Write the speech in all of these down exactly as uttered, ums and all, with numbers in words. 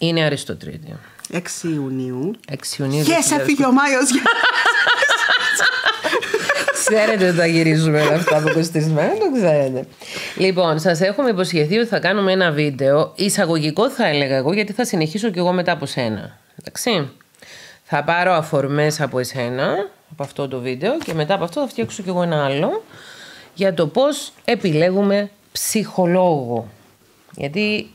Είναι Αριστοτέλειο. έξι Ιουνίου. έξι Ιουνίου. Και σε φύγει ο Μάιος. Ξέρετε ότι θα γυρίζουμε αυτά από είκοσι τρεις μέρες, το ξέρετε. Λοιπόν, σας έχουμε υποσχεθεί ότι θα κάνουμε ένα βίντεο εισαγωγικό, θα έλεγα εγώ, γιατί θα συνεχίσω κι εγώ μετά από σένα. Εντάξει. Θα πάρω αφορμές από εσένα, από αυτό το βίντεο, και μετά από αυτό θα φτιάξω κι εγώ ένα άλλο για το πώς επιλέγουμε ψυχολόγο. Γιατί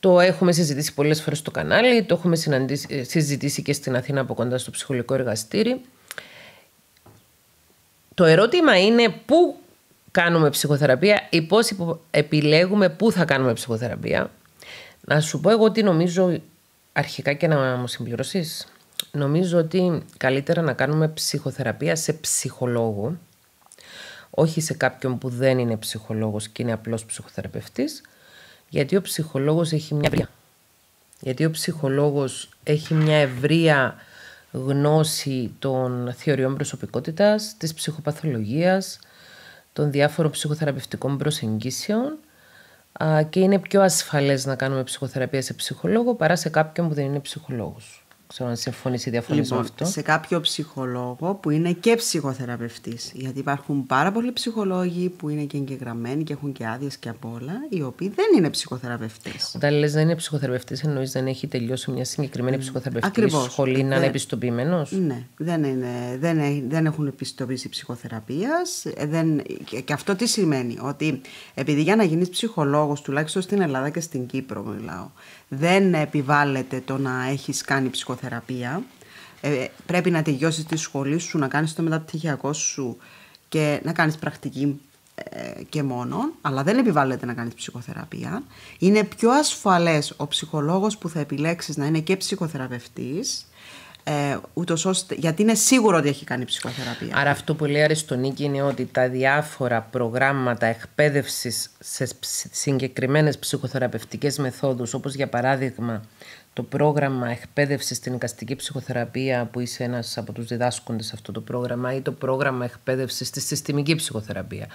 το έχουμε συζητήσει πολλές φορές στο κανάλι, το έχουμε συζητήσει και στην Αθήνα από κοντά στο ψυχολογικό εργαστήρι. Το ερώτημα είναι πού κάνουμε ψυχοθεραπεία ή πώς επιλέγουμε πού θα κάνουμε ψυχοθεραπεία. Να σου πω εγώ τι νομίζω αρχικά και να μου συμπληρώσεις. Νομίζω ότι καλύτερα να κάνουμε ψυχοθεραπεία σε ψυχολόγο, όχι σε κάποιον που δεν είναι ψυχολόγος και είναι απλώς ψυχοθεραπευτής, γιατί ο ψυχολόγος έχει μια ευρεία. Γιατί ο ψυχολόγος έχει μια ευρεία γνώση των θεωριών προσωπικότητας, της ψυχοπαθολογίας, των διάφορων ψυχοθεραπευτικών προσεγγίσεων, α, και είναι πιο ασφαλές να κάνουμε ψυχοθεραπεία σε ψυχολόγο παρά σε κάποιον που δεν είναι ψυχολόγος. Ξέρω αν συμφωνείς ή διαφωνείς λοιπόν, με αυτό. Σε κάποιο ψυχολόγο που είναι και ψυχοθεραπευτής, γιατί υπάρχουν πάρα πολλοί ψυχολόγοι που είναι και εγγεγραμμένοι και έχουν και άδειες και απ' όλα, οι οποίοι δεν είναι ψυχοθεραπευτές. Όταν λες δεν είναι ψυχοθεραπευτής, εννοείς δεν έχει τελειώσει μια συγκεκριμένη mm. ψυχοθεραπευτική Ακριβώς. σχολή, να είναι επιστοποιημένος. Ναι, δεν, είναι, δεν, δεν έχουν επιστοποιήσει ψυχοθεραπείας. Δεν, και, και αυτό τι σημαίνει, ότι επειδή για να γίνεις ψυχολόγος, τουλάχιστον στην Ελλάδα και στην Κύπρο μιλάω, δεν επιβάλλεται το να έχεις κάνει ψυχοθεραπεία. Ε, πρέπει να τελειώσεις τη σχολή σου, να κάνεις το μεταπτυχιακό σου και να κάνεις πρακτική ε, και μόνο, αλλά δεν επιβάλλεται να κάνεις ψυχοθεραπεία. Είναι πιο ασφαλές ο ψυχολόγος που θα επιλέξεις να είναι και ψυχοθεραπευτής, ε, ούτως ώστε, γιατί είναι σίγουρο ότι έχει κάνει ψυχοθεραπεία. Άρα αυτό που λέει Αριστονίκη είναι ότι τα διάφορα προγράμματα εκπαίδευσης σε συγκεκριμένες ψυχοθεραπευτικές μεθόδους, όπως για παράδειγμα το πρόγραμμα εκπαίδευσης στην εικαστική ψυχοθεραπεία που είσαι ένας από τους διδάσκοντες σε αυτό το πρόγραμμα, ή το πρόγραμμα εκπαίδευσης στη συστημική ψυχοθεραπεία,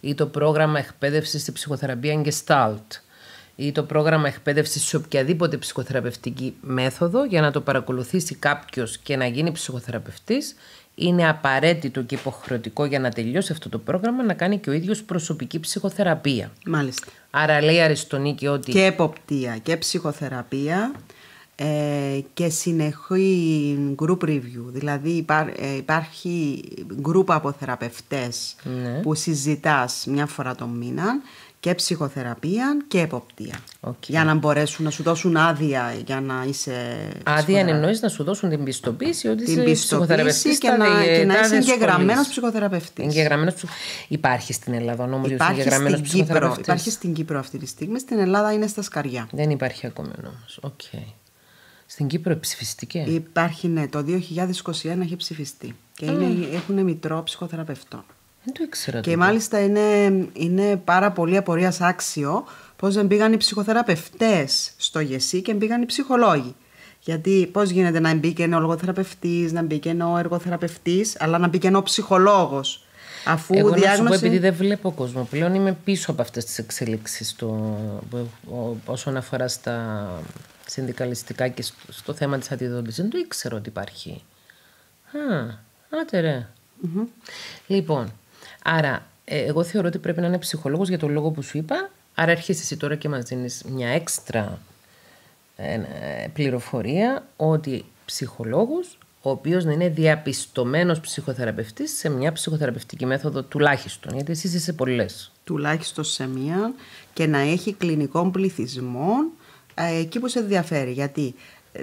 ή το πρόγραμμα εκπαίδευσης στη ψυχοθεραπεία Gestalt, ή το πρόγραμμα εκπαίδευσης σε οποιαδήποτε ψυχοθεραπευτική μέθοδο, για να το παρακολουθήσει κάποιος και να γίνει ψυχοθεραπευτής, είναι απαραίτητο και υποχρεωτικό για να τελειώσει αυτό το πρόγραμμα να κάνει και ο ίδιος προσωπική ψυχοθεραπεία. Μάλιστα. Άρα λέει Αριστονίκη ότι... Και εποπτεία και ψυχοθεραπεία ε, και συνεχή group review. Δηλαδή υπά, ε, υπάρχει group από θεραπευτές, ναι, που συζητάς μια φορά τον μήνα, και ψυχοθεραπεία και εποπτεία. Okay. Για να μπορέσουν να σου δώσουν άδεια για να είσαι. Άδεια εννοείς να σου δώσουν την πιστοποίηση ότι την είσαι ψυχοθεραπευτής και, να, δι... και να είσαι εγγεγραμμένος ψυχοθεραπευτής. Εγγεγραμμένος... Υπάρχει στην Ελλάδα νόμος για του εγγεγραμμένου ψυχοθεραπευτές. Υπάρχει στην Κύπρο αυτή τη στιγμή, στην Ελλάδα είναι στα σκαριά. Δεν υπάρχει ακόμα νόμος. Okay. Στην Κύπρο ψηφιστήκε. Υπάρχει, ναι, το δύο χιλιάδες είκοσι ένα έχει ψηφιστεί. Και mm. είναι, έχουν μητρό ψυχοθεραπευτών. Δεν το ήξερα. Και τότε, μάλιστα είναι, είναι πάρα πολύ απορίας άξιο πώς δεν πήγαν οι ψυχοθεραπευτές στο ΓΕΣΥ και πήγαν οι ψυχολόγοι. Γιατί πώς γίνεται να μπήκε ο λογοθεραπευτής, να μπήκε ο εργοθεραπευτής, αλλά να μπήκε ο ψυχολόγος. Αφού εγώ διάγνωση... να σου πω, επειδή δεν βλέπω κόσμο πλέον, είμαι πίσω από αυτές τις εξελίξεις το... όσον αφορά στα συνδικαλιστικά και στο, στο θέμα της αντιδότησης. Δεν το ήξερα ότι υπάρχει. Α, άτε ρε. Mm-hmm. Λοιπόν, άρα εγώ θεωρώ ότι πρέπει να είναι ψυχολόγος για τον λόγο που σου είπα. Άρα έρχεσαι εσύ τώρα και μας δίνεις μια έξτρα ε, πληροφορία ότι ψυχολόγος ο οποίος να είναι διαπιστωμένος ψυχοθεραπευτής σε μια ψυχοθεραπευτική μέθοδο τουλάχιστον, γιατί εσύ είσαι πολλές. Τουλάχιστον σε μια, και να έχει κλινικών πληθυσμών ε, εκεί που σε ενδιαφέρει, γιατί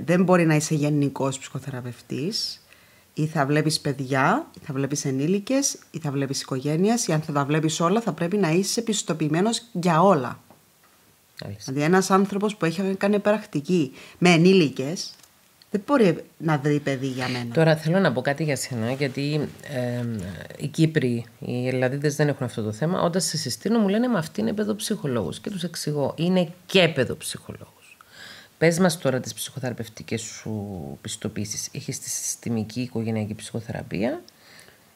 δεν μπορεί να είσαι γενικός ψυχοθεραπευτής. Ή θα βλέπεις παιδιά, ή θα βλέπεις ενήλικες, ή θα βλέπεις οικογένειες, ή αν θα τα βλέπεις όλα θα πρέπει να είσαι επιστοποιημένος για όλα. Άλυση. Δηλαδή ένας άνθρωπος που έχει κάνει πρακτική με ενήλικες δεν μπορεί να δει παιδί για μένα. Τώρα θέλω να πω κάτι για σένα, γιατί ε, οι Κύπροι, οι Ελλαδίτες δεν έχουν αυτό το θέμα. Όταν σε συστήνω μου λένε «Μα αυτή είναι παιδοψυχολόγος» και τους εξηγώ «Είναι και παιδοψυχολόγος». Πες μας τώρα τις ψυχοθεραπευτικές σου πιστοποίησεις. Έχεις τη συστημική οικογενειακή ψυχοθεραπεία.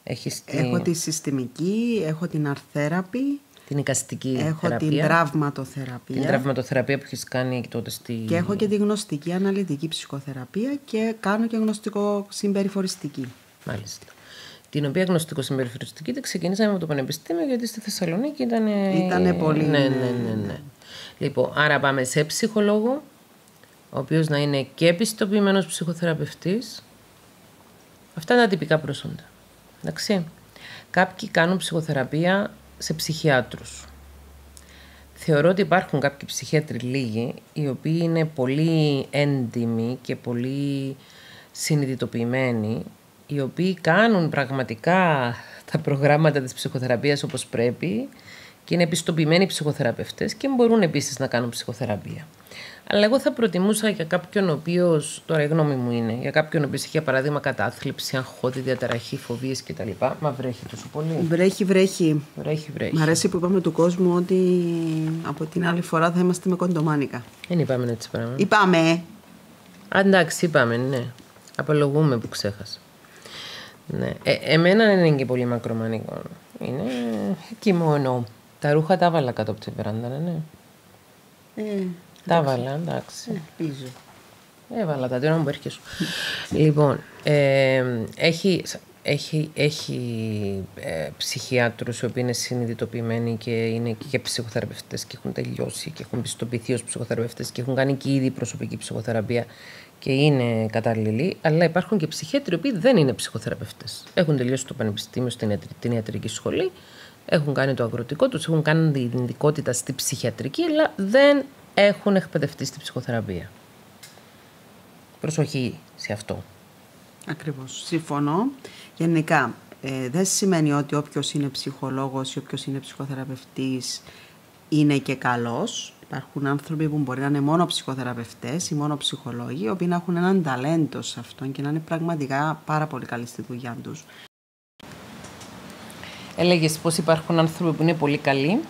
Έχεις τη... Έχω τη συστημική, έχω την αρθέραπη, την εικαστική έχω θεραπεία. Έχω την τραυματοθεραπεία. Την τραυματοθεραπεία που έχεις κάνει και τότε στη... Και έχω και τη γνωστική αναλυτική ψυχοθεραπεία και κάνω και γνωστικό συμπεριφοριστική. Μάλιστα. Την οποία γνωστικό συμπεριφοριστική την ξεκινήσαμε με το Πανεπιστήμιο, γιατί στη Θεσσαλονίκη ήταν... Ήτανε πολύ... Ναι, ναι, ναι, ναι. Λοιπόν, άρα πάμε σε ψυχολόγο, ο οποίος να είναι και επιστοποιημένος ψυχοθεραπευτής. Αυτά είναι τα τυπικά προσόντα. Εντάξει. Κάποιοι κάνουν ψυχοθεραπεία σε ψυχιάτρους. Θεωρώ ότι υπάρχουν κάποιοι ψυχίατροι λίγοι, οι οποίοι είναι πολύ έντιμοι και πολύ συνειδητοποιημένοι, οι οποίοι κάνουν πραγματικά τα προγράμματα της ψυχοθεραπείας όπως πρέπει και είναι επιστοποιημένοι ψυχοθεραπευτές και μπορούν επίσης να κάνουν ψυχοθεραπεία. Αλλά εγώ θα προτιμούσα για κάποιον ο οποίος, τώρα η γνώμη μου είναι, για κάποιον ο οποίος είχε παράδειγμα κατάθλιψη, αγχώδη, διαταραχή, φοβίες κτλ. Μα βρέχει τόσο πολύ. Βρέχει, βρέχει. βρέχει, βρέχει. Μ' αρέσει που είπαμε του κόσμου ότι από την άλλη φορά θα είμαστε με κοντομάνικα. Δεν είπαμε έτσι πράγμα. Είπαμε. Αντάξει, είπαμε, ναι. Απολογούμε που ξέχασα. Ναι. Ε, εμένα δεν είναι και πολύ μακρομανικό. Είναι κοιμώνω. Τα ρούχα τα βάλα κάτω από τη βεράντα, ναι. Ε. Τα έβαλα, εντάξει. Ελπίζω. Έβαλα τα τένα μου που έρχεσαι. Λοιπόν, ε, έχει, έχει, έχει ε, ψυχιάτρους οι οποίοι είναι συνειδητοποιημένοι και είναι και ψυχοθεραπευτές και έχουν τελειώσει και έχουν πιστοποιηθεί ως ψυχοθεραπευτές και έχουν κάνει και ήδη προσωπική ψυχοθεραπεία και είναι κατάλληλοι. Αλλά υπάρχουν και ψυχίατροι οι οποίοι δεν είναι ψυχοθεραπευτές. Έχουν τελειώσει το πανεπιστήμιο, στην, την ιατρική σχολή, έχουν κάνει το αγροτικό τους, έχουν κάνει την ειδικότητα στη ψυχιατρική, αλλά δεν έχουν εκπαιδευτεί στη ψυχοθεραπεία. Προσοχή σε αυτό. Ακριβώς. Συμφωνώ. Γενικά, ε, δεν σημαίνει ότι όποιος είναι ψυχολόγος ή όποιος είναι ψυχοθεραπευτής είναι και καλός. Υπάρχουν άνθρωποι που μπορεί να είναι μόνο ψυχοθεραπευτές ή μόνο ψυχολόγοι, οι οποίοι να έχουν έναν ταλέντο σε αυτόν και να είναι πραγματικά πάρα πολύ καλοί στη δουλειά τους. Έλεγες πως υπάρχουν άνθρωποι που είναι πολύ καλοί,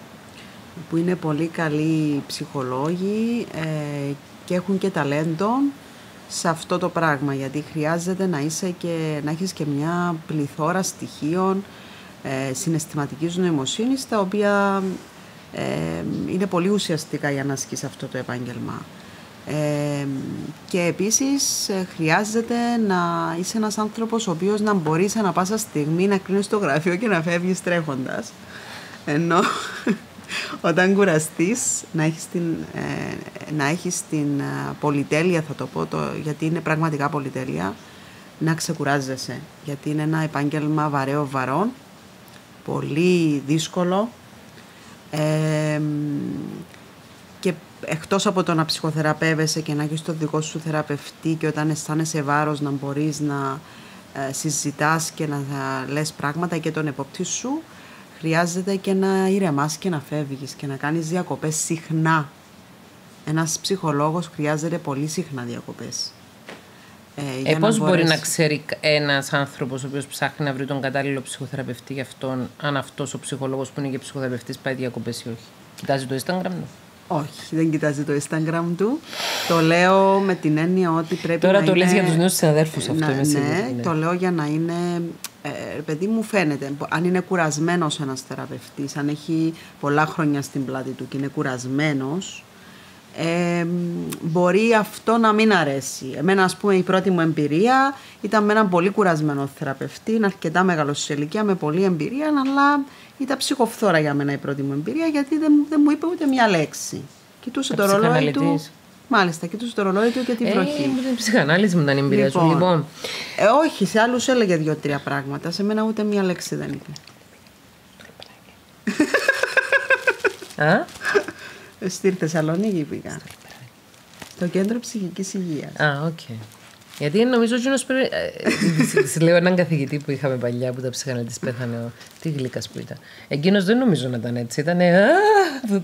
που είναι πολύ καλοί ψυχολόγοι ε, και έχουν και ταλέντο σε αυτό το πράγμα, γιατί χρειάζεται να, είσαι και, να έχεις και μια πληθώρα στοιχείων ε, συναισθηματικής νοημοσύνης, τα οποία ε, είναι πολύ ουσιαστικά για να ασκείς αυτό το επάγγελμα. Ε, και επίσης ε, χρειάζεται να είσαι ένας άνθρωπος ο οποίος να μπορείς ανά πάσα στιγμή να κρίνεις το γραφείο και να φεύγεις τρέχοντας. Ενώ... Όταν κουραστείς, να έχεις την, ε, να έχεις την ε, πολυτέλεια, θα το πω, το, γιατί είναι πραγματικά πολυτέλεια, να ξεκουράζεσαι. Γιατί είναι ένα επάγγελμα βαρέο βαρών, πολύ δύσκολο ε, και εκτός από το να ψυχοθεραπεύεσαι και να έχεις το δικό σου θεραπευτή και όταν αισθάνεσαι βάρος να μπορείς να ε, συζητάς και να λες πράγματα και τον επόπτη σου, χρειάζεται και να ηρεμάς και να φεύγεις και να κάνεις διακοπές συχνά. Ένας ψυχολόγος χρειάζεται πολύ συχνά διακοπές. Ε, ε, πώς να μπορεί να ξέρει ένας άνθρωπος ο οποίος ψάχνει να βρει τον κατάλληλο ψυχοθεραπευτή για αυτόν, αν αυτός ο ψυχολόγος που είναι και ψυχοθεραπευτής πάει διακοπές ή όχι? Κοιτάζει το Instagram του? Όχι, δεν κοιτάζει το Instagram του. Το λέω με την έννοια ότι πρέπει Τώρα να το είναι... λες για τους νέους συναδέρφους αυτό. Ναι, ναι, ναι, το λέω για να είναι... Ε, παιδί μου φαίνεται, αν είναι κουρασμένος ένας θεραπευτής, αν έχει πολλά χρόνια στην πλάτη του και είναι κουρασμένος, ε, μπορεί αυτό να μην αρέσει. Εμένα, ας πούμε, η πρώτη μου εμπειρία ήταν με έναν πολύ κουρασμένο θεραπευτή, αρκετά μεγάλο σε ηλικία, με πολλή εμπειρία, αλλά ήταν ψυχοφθόρα για μένα η πρώτη μου εμπειρία, γιατί δεν, δεν μου είπε ούτε μια λέξη. Κοιτούσε το ρολόι του. Μάλιστα, κοιτούσε το ρολόι του και τη βροχή. Ε, την ψυχανάλυση μου ήταν η εμπειρία σου, λοιπόν. Ε, όχι, σε άλλους έλεγε δύο-τρία πράγματα. Σε μένα ούτε μία λέξη δεν είπε. Α? Στη Θεσσαλονίκη πήγα. Στο κέντρο ψυχικής υγείας. Α, οκ. Okay. Γιατί νομίζω ότι πρέπει. Τη λέω έναν καθηγητή που είχαμε παλιά που τα ψυχαναλυτής πέθανε. Ο... Τι γλυκάς που ήταν. Εκείνος δεν νομίζω να ήταν έτσι. Ήταν.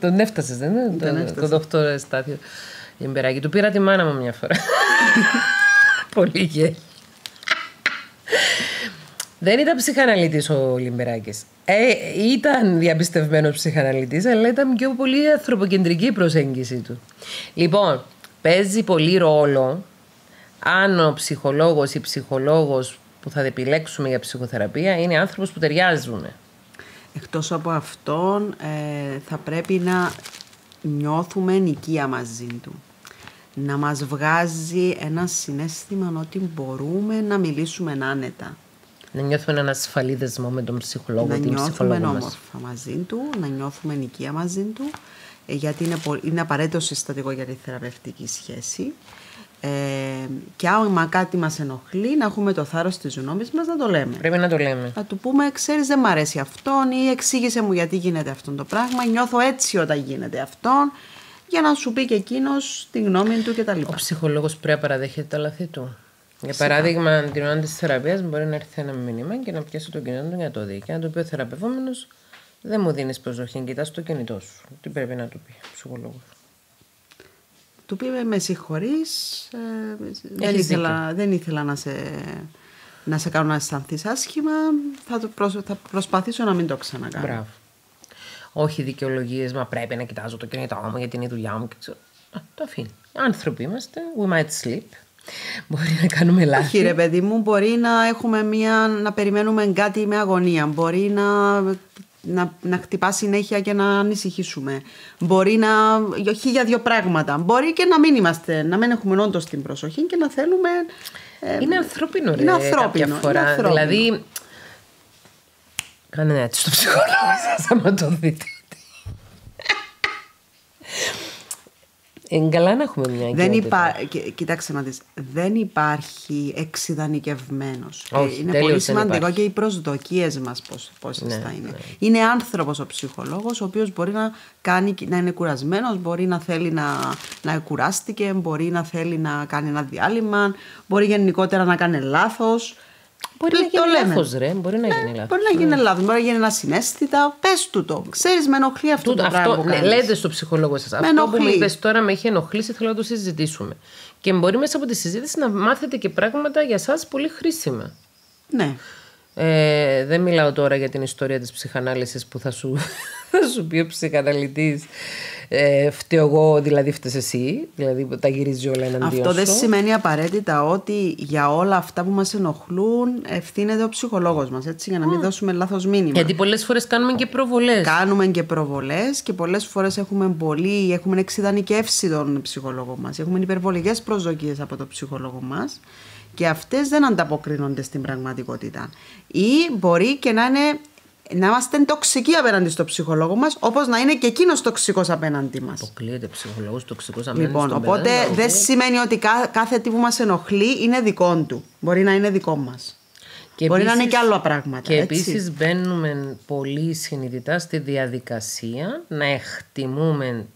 Τον έφτασες, δεν ήταν. Το δόκτωρο Στάθιο. Του πήρα τη μάνα μου μια φορά. Πολύ γέλιο. Δεν ήταν ψυχαναλυτής ο Λιμπεράκης. Ε, ήταν διαπιστευμένος ψυχαναλυτής, αλλά ήταν πιο πολύ ανθρωποκεντρική η προσέγγιση του. Λοιπόν, παίζει πολύ ρόλο αν ο ψυχολόγος ή ψυχολόγος που θα επιλέξουμε για ψυχοθεραπεία είναι άνθρωπος που ταιριάζουν. Εκτός από αυτόν ε, θα πρέπει να νιώθουμε νοικία μαζί του. Να μας βγάζει ένα συναίσθημα ότι μπορούμε να μιλήσουμε άνετα. Να νιώθουμε ένα ασφαλή δεσμό με τον ψυχολόγο, να την ψυχολόγο μας. Να νιώθουμε όμορφα μαζί του, να νιώθουμε νοικία μαζί του, γιατί είναι, είναι απαραίτητο συστατικό για τη θεραπευτική σχέση. Ε, και άμα κάτι μας ενοχλεί, να έχουμε το θάρρος της γνώμης μας να το λέμε. Πρέπει να το λέμε. Να του πούμε, ξέρεις, δεν μ' αρέσει αυτόν, ή εξήγησε μου γιατί γίνεται αυτό το πράγμα, νιώθω έτσι όταν γίνεται αυτόν, για να σου πει και εκείνος τη γνώμη του κτλ. Ο ψυχολόγος πρέπει να παραδέχεται τα λάθη του. Για παράδειγμα, την ώρα της θεραπείας μπορεί να έρθει ένα μήνυμα και να πιάσει το κινητό του για το δει. Και να του πει ο θεραπευόμενος, δεν μου δίνεις προσοχή, κοιτάς το κινητό σου. Τι πρέπει να του πει ο ψυχολόγος? Του πει, με συγχωρείς, δεν ήθελα, δεν ήθελα να σε, να σε κάνω να αισθανθείς άσχημα, θα, προσ, θα προσπαθήσω να μην το ξανακάνω. Μπράβο. Όχι δικαιολογίες, μα πρέπει να κοιτάζω το κινητό μου γιατί είναι η δουλειά μου. Α, το αφήνει. Άνθρωποι είμαστε, we might sleep. Μπορεί να κάνουμε λάθη. Όχι ρε παιδί μου, μπορεί να έχουμε μια, να περιμένουμε κάτι με αγωνία. Μπορεί να, να, να χτυπά συνέχεια και να ανησυχήσουμε. Μπορεί να γιοχεί για δύο πράγματα. Μπορεί και να μην είμαστε, να μην έχουμε όντως την προσοχή και να θέλουμε ε, είναι ανθρώπινο ρε, είναι κάποια φορά. Είναι ανθρώπινο. Δηλαδή κάνε έτσι στο ψυχολόγο σας άμα το δείτε. Εγκαλά να έχουμε μια δεν υπά... Κοιτάξτε να δεις, δεν υπάρχει εξειδανικευμένος. Όχι, είναι πολύ σημαντικό και οι προσδοκίες μας πόσες ναι, θα είναι. Ναι. Είναι άνθρωπος ο ψυχολόγος, ο οποίος μπορεί να, κάνει, να είναι κουρασμένος, μπορεί να θέλει να, να κουράστηκε, μπορεί να θέλει να κάνει ένα διάλειμμα, μπορεί γενικότερα να κάνει λάθος. Μπορεί να, γίνει λάθος, ρε. Μπορεί να γίνει λάθος. Μπορεί να γίνει mm. λάθος. Μπορεί να γίνει ένα συναίσθητα. Πες του το. Ξέρεις, με ενοχλεί αυτό το πράγμα. Αυτό, ναι, λέτε στο ψυχολόγο σας. Αυτό ενοχλεί. Που μου είπες τώρα με έχει ενοχλήσει, θέλω να το συζητήσουμε. Και μπορεί μέσα από τη συζήτηση να μάθετε και πράγματα για σας πολύ χρήσιμα. Ναι. Ε, δεν μιλάω τώρα για την ιστορία της ψυχανάλυσης που θα σου, θα σου πει ο ψυχαναλυτής. Ε, φταίω εγώ, δηλαδή φταίς εσύ, δηλαδή τα γυρίζει όλα εναντίον σου. Αυτό δεν σημαίνει απαραίτητα ότι για όλα αυτά που μας ενοχλούν ευθύνεται ο ψυχολόγος μας, έτσι, για να μην mm. δώσουμε λάθος μήνυμα. Γιατί πολλές φορές κάνουμε και προβολές. Κάνουμε και προβολές και πολλές φορές έχουμε πολύ, έχουμε εξειδανικεύσει τον ψυχολόγο μας, έχουμε υπερβολικές προσδοκίες από τον ψυχολόγο μας και αυτές δεν ανταποκρίνονται στην πραγματικότητα. Ή μπορεί και να είναι... να είμαστε τοξικοί απέναντι στο ψυχολόγο μας, όπως να είναι και εκείνος τοξικός απέναντι μας. Αποκλείεται ψυχολόγος τοξικός απέναντι λοιπόν, στον οπότε πέραντα, δεν σημαίνει ότι κάθε τι που μας ενοχλεί είναι δικό του. Μπορεί να είναι δικό μας. Και μπορεί επίσης, να είναι και άλλα πράγματα. Και έτσι? Επίσης μπαίνουμε πολύ συνειδητά στη διαδικασία να εκτιμούμε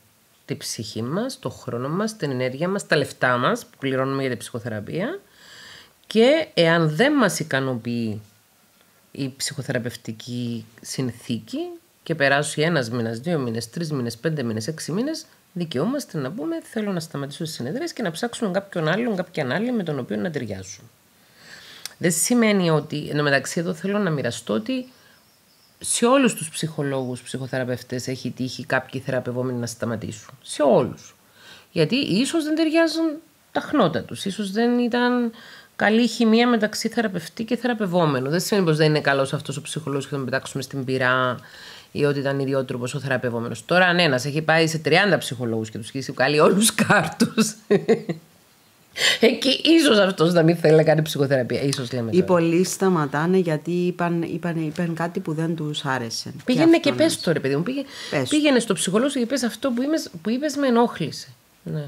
τη ψυχή μας, το χρόνο μας, την ενέργεια μας, τα λεφτά μας που πληρώνουμε για την ψυχοθεραπεία και εάν δεν μας ικανοποιεί η ψυχοθεραπευτική συνθήκη και περάσει ένας μήνας, δύο μήνες, τρεις μήνες, πέντε μήνες, έξι μήνες, δικαιούμαστε να πούμε θέλω να σταματήσω τις συνεδρίες και να ψάξουμε κάποιον άλλον, κάποιον άλλη με τον οποίο να ταιριάζουν. Δεν σημαίνει ότι, ενώ μεταξύ εδώ θέλω να μοιραστώ ότι σε όλους τους ψυχολόγους, ψυχοθεραπευτές έχει τύχει κάποιοι θεραπευόμενοι να σταματήσουν. Σε όλους. Γιατί ίσως δεν ταιριάζουν τα χνότα τους, ίσως δεν ήταν... καλή χημεία μεταξύ θεραπευτή και θεραπευόμενου. Δεν σημαίνει πως δεν είναι καλός αυτός ο ψυχολόγος και θα τον πετάξουμε στην πυρά ή ότι ήταν ιδιότροπος ο θεραπευόμενος. Τώρα, αν ένας έχει πάει σε τριάντα ψυχολόγους και τους έχει βγάλει όλους κάρτους. Εκεί ίσως αυτός να μην θέλει να κάνει ψυχοθεραπεία. Ίσως λέμε. Οι πολλοί σταματάνε γιατί είπαν, είπαν, είπαν κάτι που δεν τους άρεσε. Πήγαινε και, και πες το ρε παιδί μου. Πήγαινε, πήγαινε στο ψυχολόγο και πες αυτό που, είπες, που είπες με ενόχλησε. Ναι.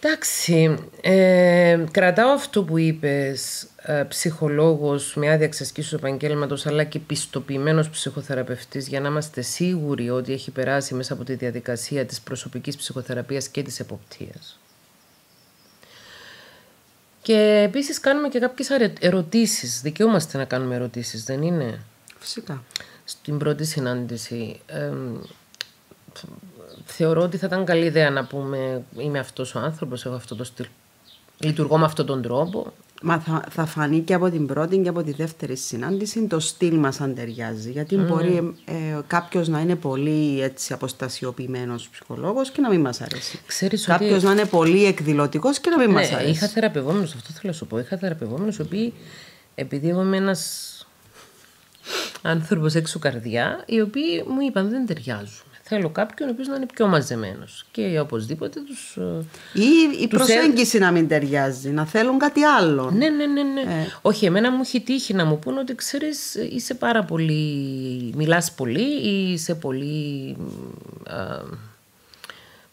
Εντάξει, ε, κρατάω αυτό που είπες, ε, ψυχολόγος με άδεια εξασκήσεως επαγγέλματος αλλά και πιστοποιημένος ψυχοθεραπευτής για να είμαστε σίγουροι ότι έχει περάσει μέσα από τη διαδικασία της προσωπικής ψυχοθεραπείας και της εποπτείας. Και επίσης κάνουμε και κάποιες ερωτήσεις, δικαιούμαστε να κάνουμε ερωτήσεις, δεν είναι? Φυσικά. Στην πρώτη συνάντηση... Ε, θεωρώ ότι θα ήταν καλή ιδέα να πούμε είμαι αυτός ο άνθρωπος, έχω αυτό το στυλ, λειτουργώ με αυτόν τον τρόπο. Μα θα, θα φανεί και από την πρώτη και από τη δεύτερη συνάντηση το στυλ μας αν ταιριάζει. Γιατί mm. μπορεί ε, κάποιος να είναι πολύ έτσι, αποστασιοποιημένος ψυχολόγος και να μην μας αρέσει. Κάποιος ότι... να είναι πολύ εκδηλωτικός και να μην ναι, μας αρέσει. Είχα θεραπευόμενους, αυτό θέλω να σου πω. Είχα θεραπευόμενους, οποίοι επειδή εγώ είμαι ένας άνθρωπος έξω καρδιά, οι οποίοι μου είπαν δεν ταιριάζουν. Θέλω κάποιον ο οποίος να είναι πιο μαζεμένος. Και οπωσδήποτε τους... Ή η τους προσέγγιση ε... να μην ταιριάζει, να θέλουν κάτι άλλο. Ναι, ναι, ναι. ναι. Ε. Όχι, εμένα μου έχει τύχει να μου πούν ότι ξέρεις, είσαι πάρα πολύ... Μιλάς πολύ ή είσαι πολύ... Α...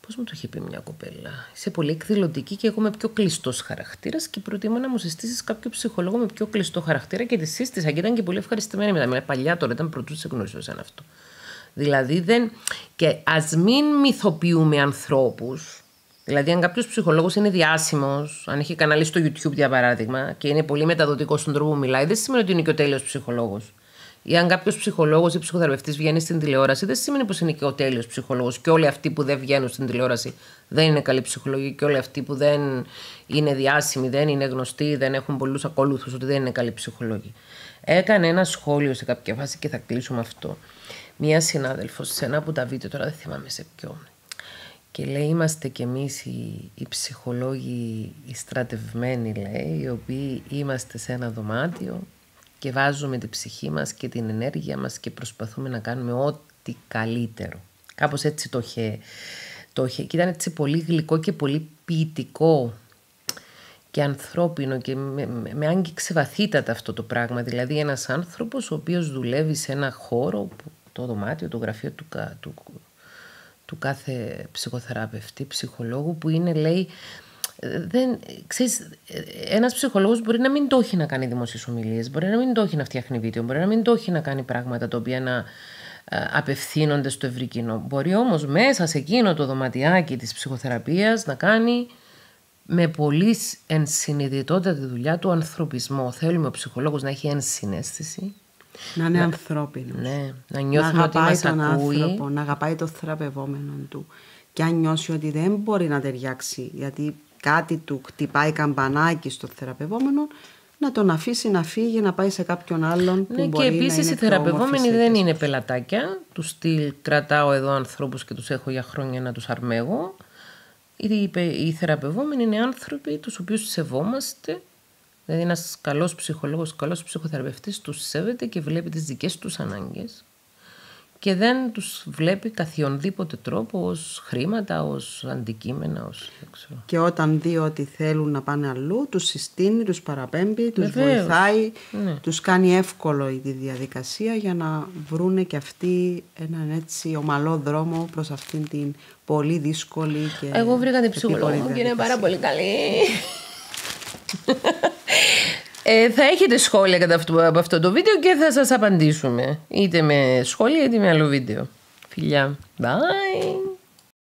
Πώς μου το είχε πει μια κοπέλα. Είσαι πολύ εκδηλωτική και εγώ είμαι πιο κλειστός χαρακτήρας και προτιμώ να μου συστήσεις κάποιο ψυχολόγο με πιο κλειστό χαρακτήρα και τη σύστησα και ήταν και πολύ ευχαριστημένη μετά. Μιλά, παλιά τώρα ήταν πρωτού σε γνώση σαν αυτό. Δηλαδή δεν... Και ας μην μυθοποιούμε ανθρώπους. Δηλαδή αν κάποιος ψυχολόγος είναι διάσημος, αν έχει κανάλι στο YouTube για παράδειγμα και είναι πολύ μεταδοτικός στον τρόπο που μιλάει, δεν σημαίνει ότι είναι και ο τέλειος ψυχολόγος. Ή αν κάποιος ψυχολόγος ή ψυχοθεραπευτής βγαίνει στην τηλεόραση, δεν σημαίνει πως είναι και ο τέλειος ψυχολόγος. Και όλοι αυτοί που δεν βγαίνουν στην τηλεόραση δεν είναι καλοί ψυχολόγοι. Και όλοι αυτοί που δεν είναι διάσημοι, δεν είναι γνωστοί, δεν έχουν πολλούς ακόλουθους, ότι δεν είναι καλοί ψυχολόγοι. Έκανε ένα σχόλιο σε κάποια φάση και θα κλείσουμε αυτό. Μία συνάδελφος σε ένα από τα βίντεο, τώρα δεν θυμάμαι σε ποιον. Και λέει, είμαστε κι εμείς οι, οι ψυχολόγοι, οι στρατευμένοι, λέει, οι οποίοι είμαστε σε ένα δωμάτιο και βάζουμε την ψυχή μας και την ενέργεια μας και προσπαθούμε να κάνουμε ό,τι καλύτερο. Κάπως έτσι το είχε. Το είχε. Και ήταν έτσι πολύ γλυκό και πολύ ποιητικό και ανθρώπινο και με, με, με άγγιξε βαθύτατα αυτό το πράγμα. Δηλαδή ένας άνθρωπος ο οποίος δουλεύει σε ένα χώρο, που, το δωμάτιο, το γραφείο του, του, του κάθε ψυχοθεραπευτή, ψυχολόγου που είναι, λέει, δεν, ξέρεις, ένας ψυχολόγος μπορεί να μην το έχει να κάνει δημόσιες ομιλίες, μπορεί να μην το έχει να φτιάχνει βίντεο, μπορεί να μην το έχει να κάνει πράγματα τα οποία να απευθύνονται στο ευρύ κοινό. Μπορεί όμως μέσα σε εκείνο το δωματιάκι της ψυχοθεραπείας να κάνει με πολύ ενσυνειδητότητα τη δουλειά του ανθρωπισμό. Θέλουμε ο ψυχολόγος να έχει ενσυναίσθηση. Να είναι να... ανθρώπινος. Ναι. Να νιώθουμε να ότι μας ακούει. Άνθρωπο, να αγαπάει τον θεραπευόμενο του. Και αν νιώσει ότι δεν μπορεί να ταιριάξει, γιατί κάτι του χτυπάει καμπανάκι στο θεραπευόμενο, να τον αφήσει να φύγει, να πάει σε κάποιον άλλον που ναι, μπορεί και επίσης να είναι. Και οι θεραπευόμενοι δεν είναι πελατάκια. Του στυλ κρατάω εδώ ανθρώπους και τους έχω για χρόνια να τους αρμέγω. Οι, οι θεραπευόμενοι είναι άνθρωποι τους οποίους σεβόμαστε. Δηλαδή ένας καλός ψυχολόγος, καλός ψυχοθεραπευτής τους σέβεται και βλέπει τις δικές τους ανάγκες και δεν τους βλέπει καθιονδήποτε τρόπο ως χρήματα, ως αντικείμενα, ως... Και όταν δει ότι θέλουν να πάνε αλλού, τους συστήνει, τους παραπέμπει, τους Βεβαίως. βοηθάει, ναι. τους κάνει εύκολο η διαδικασία για να βρούνε και αυτοί έναν έτσι ομαλό δρόμο προς αυτήν την πολύ δύσκολη και... Εγώ βρήκα την ψυχολόγο μου και είναι πάρα πολύ καλή... ε, θα έχετε σχόλια κατά αυτό, από αυτό το βίντεο και θα σας απαντήσουμε είτε με σχόλια είτε με άλλο βίντεο. Φιλιά, bye.